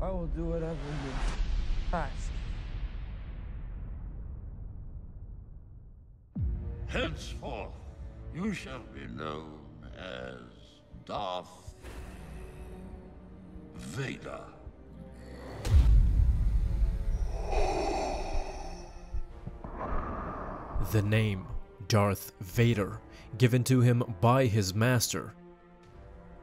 I will do whatever you ask. Henceforth, you shall be known as Darth Vader. The name Darth Vader, given to him by his master.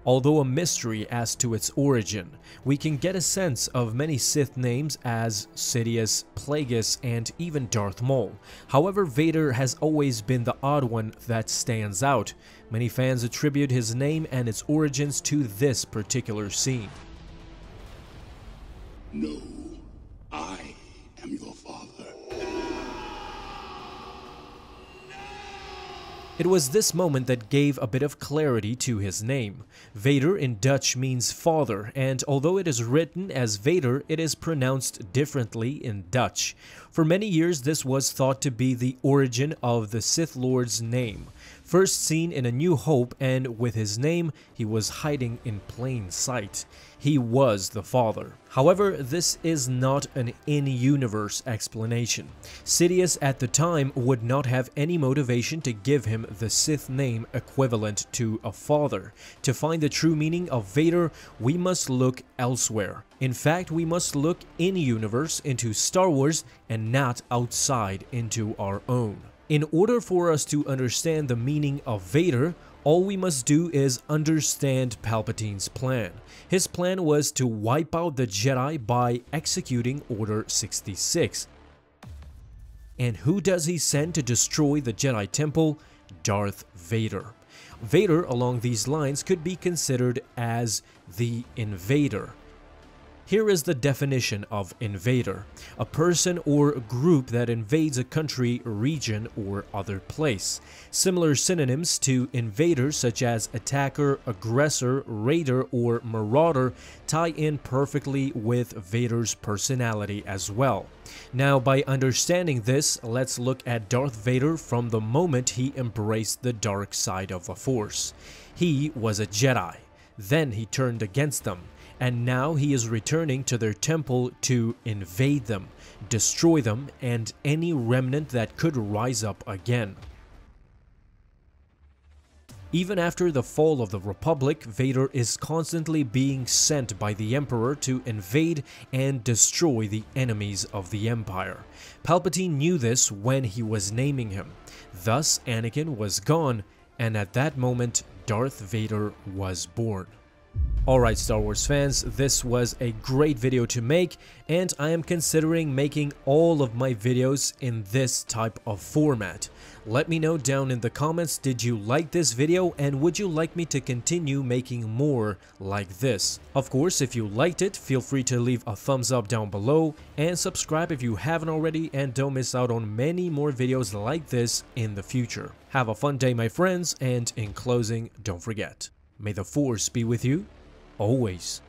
Although a mystery as to its origin, we can get a sense of many Sith names as Sidious, Plagueis, and even Darth Maul. However, Vader has always been the odd one that stands out. Many fans attribute his name and its origins to this particular scene. No, I am your father. It was this moment that gave a bit of clarity to his name. Vader in Dutch means father, and although it is written as Vader, it is pronounced differently in Dutch. For many years, this was thought to be the origin of the Sith Lord's name. First seen in A New Hope, and with his name, he was hiding in plain sight. He was the father. However, this is not an in-universe explanation. Sidious at the time would not have any motivation to give him the Sith name equivalent to a father. To find the true meaning of Vader, we must look elsewhere. In fact, we must look in-universe into Star Wars and not outside into our own. In order for us to understand the meaning of Vader, all we must do is understand Palpatine's plan. His plan was to wipe out the Jedi by executing Order 66. And who does he send to destroy the Jedi Temple? Darth Vader. Vader, along these lines, could be considered as the invader. Here is the definition of invader: a person or group that invades a country, region, or other place. Similar synonyms to invader, such as attacker, aggressor, raider, or marauder, tie in perfectly with Vader's personality as well. Now, by understanding this, let's look at Darth Vader from the moment he embraced the dark side of the Force. He was a Jedi. Then he turned against them. And now he is returning to their temple to invade them, destroy them, and any remnant that could rise up again. Even after the fall of the Republic, Vader is constantly being sent by the Emperor to invade and destroy the enemies of the Empire. Palpatine knew this when he was naming him. Thus, Anakin was gone, and at that moment, Darth Vader was born. Alright, Star Wars fans, this was a great video to make, and I am considering making all of my videos in this type of format. Let me know down in the comments, did you like this video and would you like me to continue making more like this? Of course, if you liked it, feel free to leave a thumbs up down below and subscribe if you haven't already, and don't miss out on many more videos like this in the future. Have a fun day, my friends, and in closing, don't forget, may the Force be with you always.